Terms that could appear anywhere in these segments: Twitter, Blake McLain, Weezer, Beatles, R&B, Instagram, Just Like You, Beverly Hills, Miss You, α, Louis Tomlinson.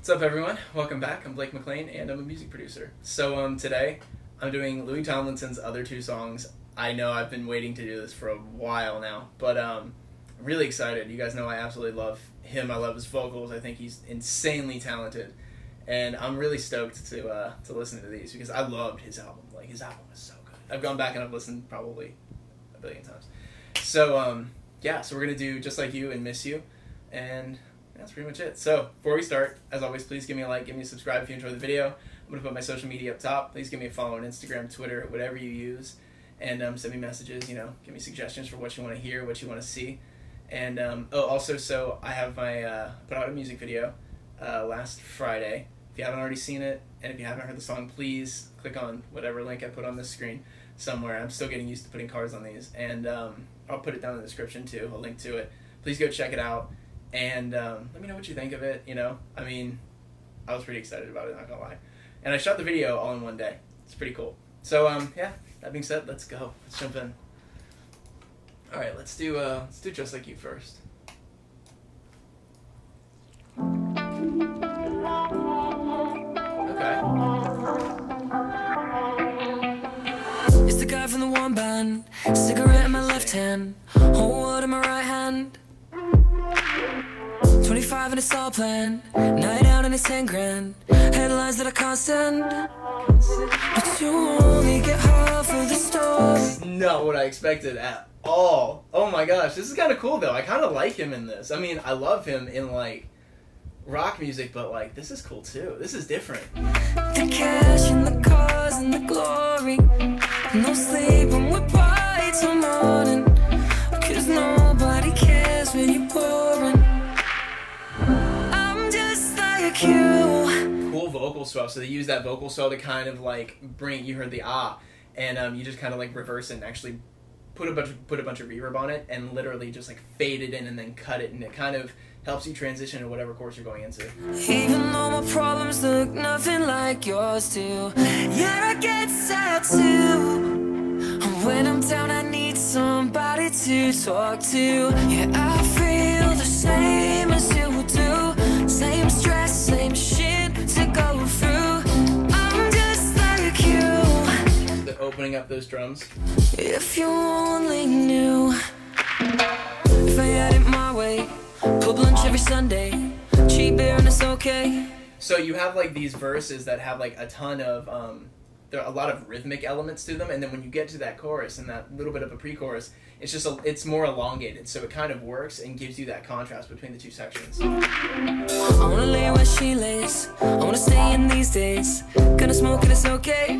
What's up, everyone? Welcome back. I'm Blake McLain, and I'm a music producer. So today, I'm doing Louis Tomlinson's other two songs. I know I've been waiting to do this for a while now, but I'm really excited. You guys know I absolutely love him. I love his vocals. I think he's insanely talented, and I'm really stoked to listen to these because I loved his album. Like, his album was so good. I've gone back and I've listened probably a billion times. So yeah, so we're gonna do Just Like You and Miss You, and that's pretty much it. So, before we start, as always, please give me a like, give me a subscribe if you enjoy the video. I'm going to put my social media up top. Please give me a follow on Instagram, Twitter, whatever you use. And send me messages, you know, give me suggestions for what you want to hear, what you want to see. And, oh, also, so I have my, put out a music video last Friday. If you haven't already seen it, and if you haven't heard the song, please click on whatever link I put on this screen somewhere. I'm still getting used to putting cards on these. And I'll put it down in the description, too. I'll link to it. Please go check it out. And let me know what you think of it, you know? I mean, I was pretty excited about it, not gonna lie. And I shot the video all in one day. It's pretty cool. So, yeah, that being said, let's go. Let's jump in. All right, let's do Just Like You first. Okay. It's the guy from the one band, cigarette in my left hand, whole world in my right hand. 25 and it's all planned, night out and it's 10 grand. Headlines that I can't send, but you only get half of the story. This is not what I expected at all. Oh my gosh, this is kind of cool though. I kind of like him in this. I mean, I love him in like rock music, but like this is cool too. This is different. The cash and the cars and the glory. No sleep when we're by till morning, cause nobody cares when you're pouring. Cool vocal swell. So they use that vocal swell to kind of like bring, you heard the ah, and you just kind of like reverse it and actually put a bunch of reverb on it and literally just like fade it in and then cut it, and it kind of helps you transition to whatever course you're going into. Even though my problems look nothing like yours do, yet I get sad too. When I'm down, I need somebody to talk to. Yeah, I feel the same as you do. Same stress, same shit to go through. I'm just like you. They're opening up those drums. If you only knew. If I had it my way, pub lunch every Sunday, cheap beer and it's okay. So you have like these verses that have like a ton of, there are a lot of rhythmic elements to them, and then when you get to that chorus and that little bit of a pre-chorus, it's just it's more elongated, so it kind of works and gives you that contrast between the two sections. I wanna lay where she lays, I wanna stay in these days, gonna smoke and it's okay,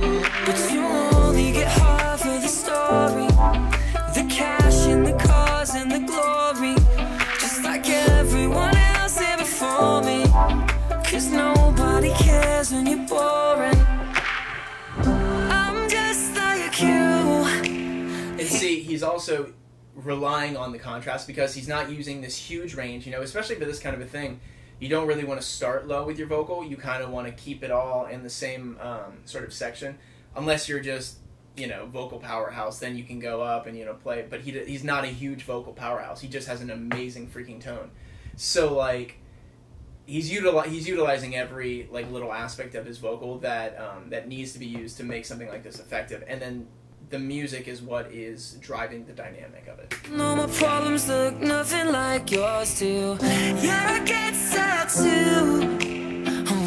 but you only get half of the story. The cash and the cars and the glory, just like everyone else here before me, cause nobody cares when you're boring. See, he's also relying on the contrast because he's not using this huge range, you know, especially for this kind of a thing. You don't really want to start low with your vocal. You kind of want to keep it all in the same sort of section, unless you're just, you know, vocal powerhouse. Then you can go up and, you know, play. But he's not a huge vocal powerhouse. He just has an amazing freaking tone. So like, he's utilizing every like little aspect of his vocal that that needs to be used to make something like this effective, and then the music is what is driving the dynamic of it. No, my problems look nothing like yours do. Yeah, I get sad too.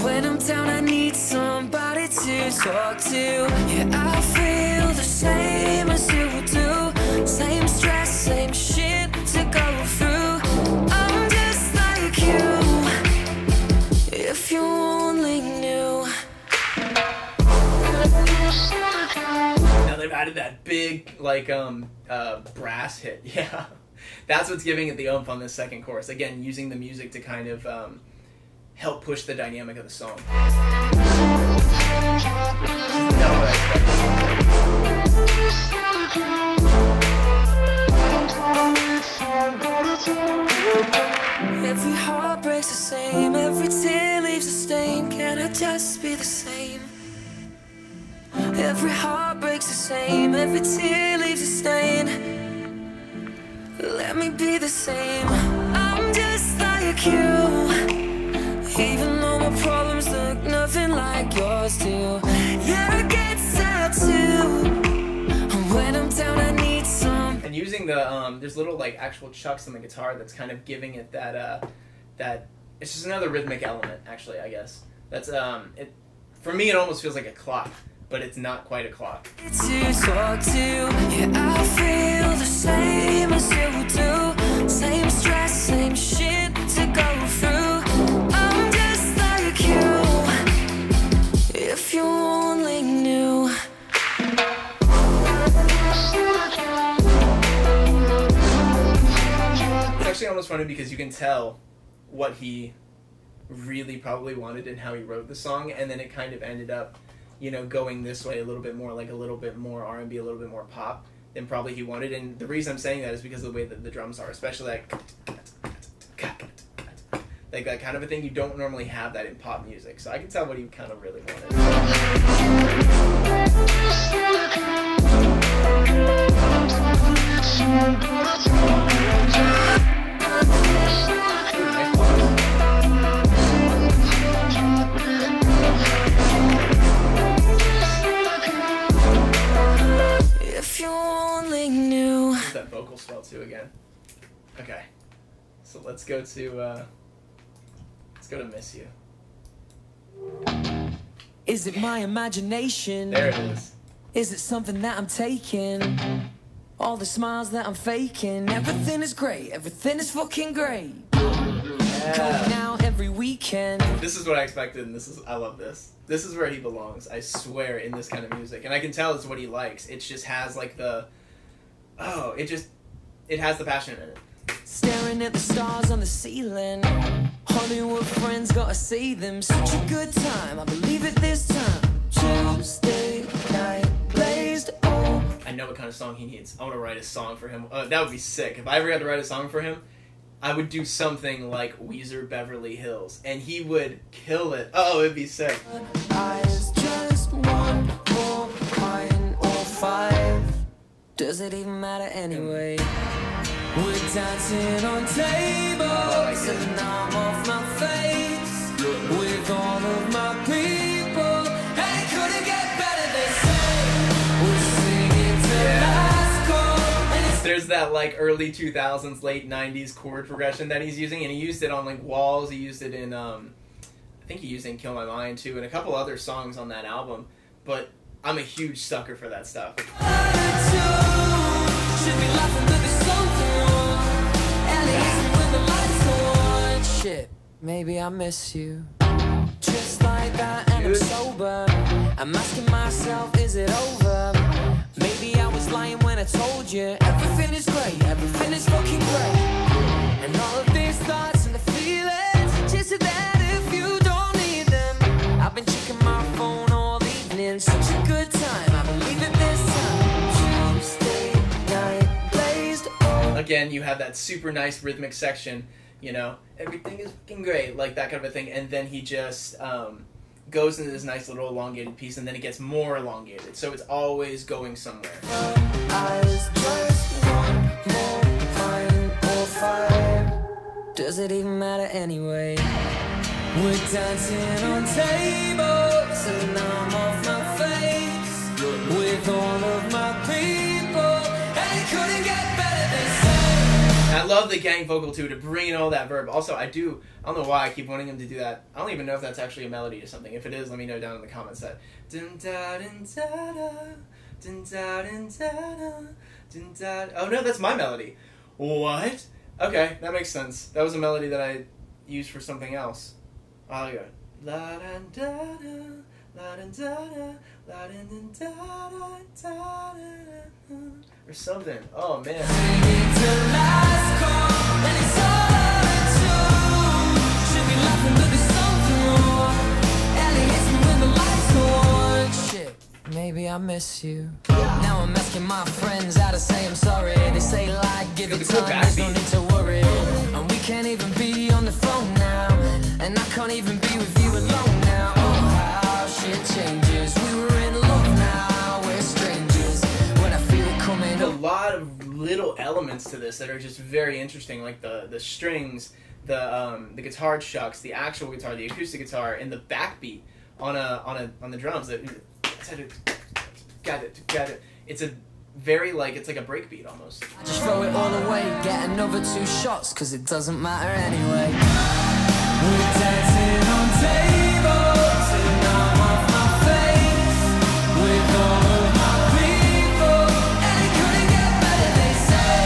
When I'm down, I need somebody to talk to. Yeah, I feel the same as you do. Same stress, same shit to go through. I'm just like you. If you only knew. They've added that big like brass hit. Yeah, that's what's giving it the oomph on this second chorus, again using the music to kind of help push the dynamic of the song. Every heart breaks the same, every tear leaves a stain. Can I just be the same? Every heart breaks the same, every tear leaves a stain. Let me be the same. I'm just like you. nothing like yours do. Yeah, I get sad too. When I'm down, I need some. And using the there's little like actual chucks on the guitar that's kind of giving it that it's just another rhythmic element, actually, I guess. That's it for me. It almost feels like a clock, but it's not quite a clock. To talk to, yeah, I feel the same as you do. Same stress, same shit to go through. I'm just like you. If you only knew. It's actually almost funny because you can tell what he really probably wanted and how he wrote the song, and then it kind of ended up, you know, going this way a little bit more, like a little bit more R&B, a little bit more pop than probably he wanted. And the reason I'm saying that is because of the way that the drums are, especially like that kind of a thing. You don't normally have that in pop music, so I can tell what he kind of really wanted. That vocal swell too again. Okay, so let's go to Miss You. Is it my imagination? There it is. Is it something that I'm taking? All the smiles that I'm faking. Everything is great. Everything is fucking great. Yeah. Coming out every weekend. This is what I expected, and this is, I love this. This is where he belongs, I swear, in this kind of music. And I can tell it's what he likes. It just has like the, oh, it has the passion in it. Staring at the stars on the ceiling. Hollywood friends gotta see them. Such a good time, I believe it this time. Tuesday night blazed on. I know what kind of song he needs. I want to write a song for him. That would be sick. If I ever had to write a song for him, I would do something like Weezer Beverly Hills, and he would kill it. Oh, it'd be sick. Does it even matter anyway? We're dancing on tables and I'm off my face with all of my people. Hey, could it get better? They say we're singing to last call. There's that like early 2000s, late 90s chord progression that he's using, and he used it on like Walls. He used it in I think he used it in Kill My Mind too, and a couple other songs on that album. But I'm a huge sucker for that stuff. Shit, maybe I miss you. Just like that, and I'm sober. I'm asking myself, is it over? Maybe I was lying when I told you everything is great, everything is fucking great. And all of these thoughts and the feelings, just that if you don't need them. I've been checking my phone. Such a good time, I believe it this time. Tuesday night blazed on. Again, you have that super nice rhythmic section, you know, everything is fucking great, like that kind of a thing, and then he just goes into this nice little elongated piece, and then it gets more elongated, so it's always going somewhere. I was just one more pine or five. Does it even matter anyway? We're dancing on tables and I'm off my face with all of my people, and it couldn't get better than. I love the gang vocal too, to bring in all that verb. Also, I don't know why I keep wanting him to do that. I don't even know if that's actually a melody or something. If it is, let me know down in the comments. That dun da dun da da dun da dun da da dun da. Oh no, that's my melody. What? Okay, that makes sense. That was a melody that I used for something else. I'll go. La da da la da da la da da da or something. Oh man. Shit, maybe I miss you. Now I'm asking my friends how to say I'm sorry. They say like give it time, there's no need to worry. And we can't even be on the phone now. And I can't even be with you alone now. Oh, how shit changes. We were in love, now we're strangers. When I feel it coming. There's a lot of little elements to this that are just very interesting, like the strings, the guitar chucks, the actual guitar, the acoustic guitar, and the backbeat on the drums. That got it. It's a very like it's like a breakbeat almost. I just throw it all away, get another two shots, cause it doesn't matter anyway. We're dancing on tables and I'm off my face with all of my people, and it couldn't get better, they say.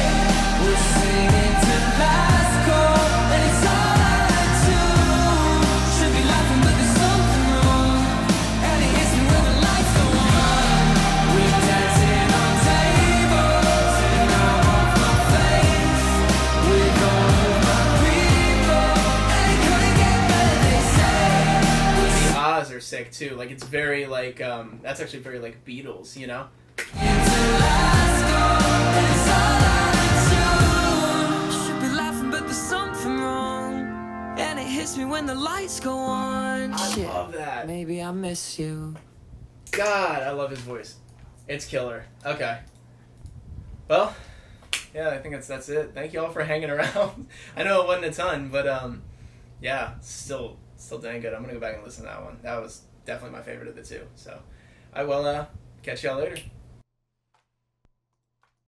We're singing to last call, and it's all I like to. Should be laughing but there's something wrong, and it hits me when the lights go on. We're dancing on tables and I'm off my face with all of my people, and it couldn't get better, they say. The ahs are sick too, like it's very like that's actually very like Beatles, you know. It's last call, and it's all I me when the lights go on. I love that. Maybe I miss you. God, I love his voice. It's killer. Okay. Well, yeah, I think that's it. Thank you all for hanging around. I know it wasn't a ton, but yeah, still dang good. I'm gonna go back and listen to that one. That was definitely my favorite of the two. So I will catch y'all later.